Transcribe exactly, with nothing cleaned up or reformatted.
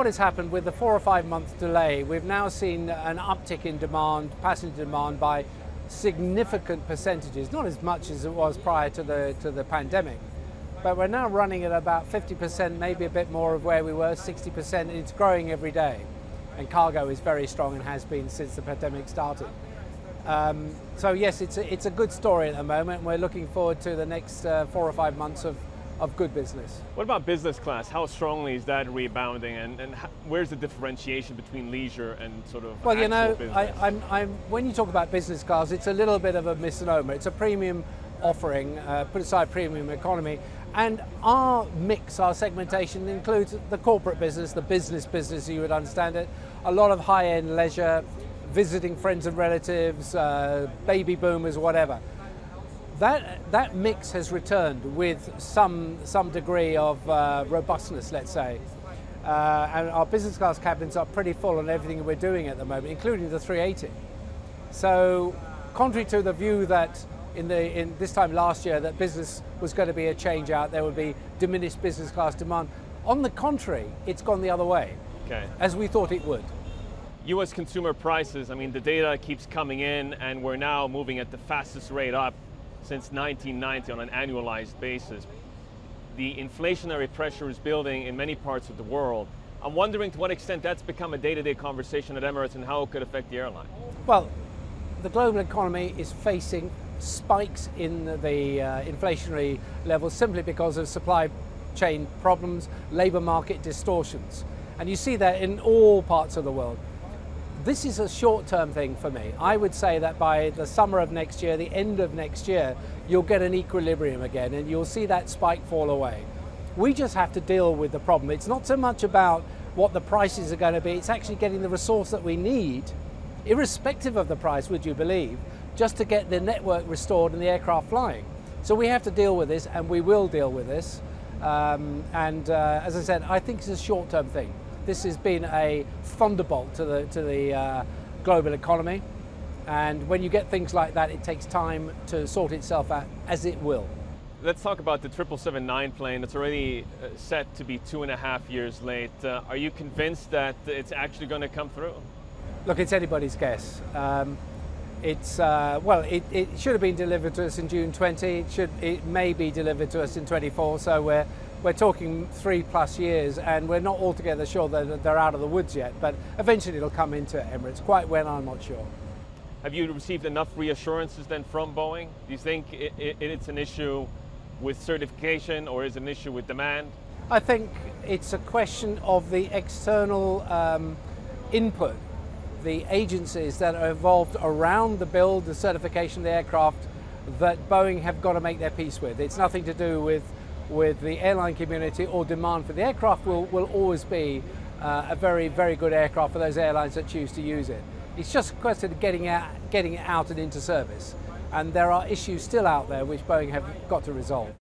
what has happened with the four or five month delay, we've now seen an uptick in demand, passenger demand, by significant percentages, not as much as it was prior to the, to the pandemic. But we're now running at about fifty percent, maybe a bit more of where we were, sixty percent, and it's growing every day. And cargo is very strong and has been since the pandemic started. Um, so yes, it's a, it's a good story at the moment. We're looking forward to the next uh, four or five months of, of good business. What about business class? How strongly is that rebounding, and, and how, where's the differentiation between leisure and sort of well, you know, business? I, I'm, I'm, when you talk about business class, it's a little bit of a misnomer. It's a premium offering, uh, put aside premium economy. And our mix, our segmentation includes the corporate business, the business business, you would understand it, a lot of high-end leisure, visiting friends and relatives, uh, baby boomers, whatever. That, that mix has returned with some, some degree of uh, robustness, let's say. Uh, and our business class cabins are pretty full on everything we're doing at the moment, including the three eighty. So, contrary to the view that in, the, in this time last year that business was going to be a change out, there would be diminished business class demand. On the contrary, it's gone the other way, okay, as we thought it would. U S consumer prices, I mean, the data keeps coming in, and we're now moving at the fastest rate up since nineteen ninety on an annualized basis. The inflationary pressure is building in many parts of the world. I'm wondering to what extent that's become a day-to-day conversation at Emirates and how it could affect the airline. Well, the global economy is facing spikes in the, the uh, inflationary levels simply because of supply chain problems, labor market distortions. And you see that in all parts of the world. This is a short-term thing for me. I would say that by the summer of next year, the end of next year, you'll get an equilibrium again and you'll see that spike fall away. We just have to deal with the problem. It's not so much about what the prices are going to be, it's actually getting the resource that we need, irrespective of the price, would you believe, just to get the network restored and the aircraft flying. So we have to deal with this, and we will deal with this. Um, and uh, as I said, I think it's a short-term thing. This has been a thunderbolt to the, to the uh, global economy, and when you get things like that, it takes time to sort itself out, as it will. Let's talk about the triple seven nine plane that's already set to be two and a half years late. Uh, are you convinced that it's actually going to come through? Look, it's anybody's guess. Um, it's uh, well, it, it should have been delivered to us in June twenty. It should, it may be delivered to us in twenty-four. So we're. We're talking three plus years, and we're not altogether sure that they're out of the woods yet, but eventually it'll come into Emirates. Quite when, I'm not sure. Have you received enough reassurances then from Boeing? Do you think it, it, it's an issue with certification, or is it an issue with demand? I think it's a question of the external um, input. The agencies that are involved around the build, the certification of the aircraft, that Boeing have got to make their peace with. It's nothing to do with with the airline community or demand for the aircraft. Will, will always be uh, a very, very good aircraft for those airlines that choose to use it. It's just a question of getting, out, getting it out and into service. And there are issues still out there which Boeing have got to resolve.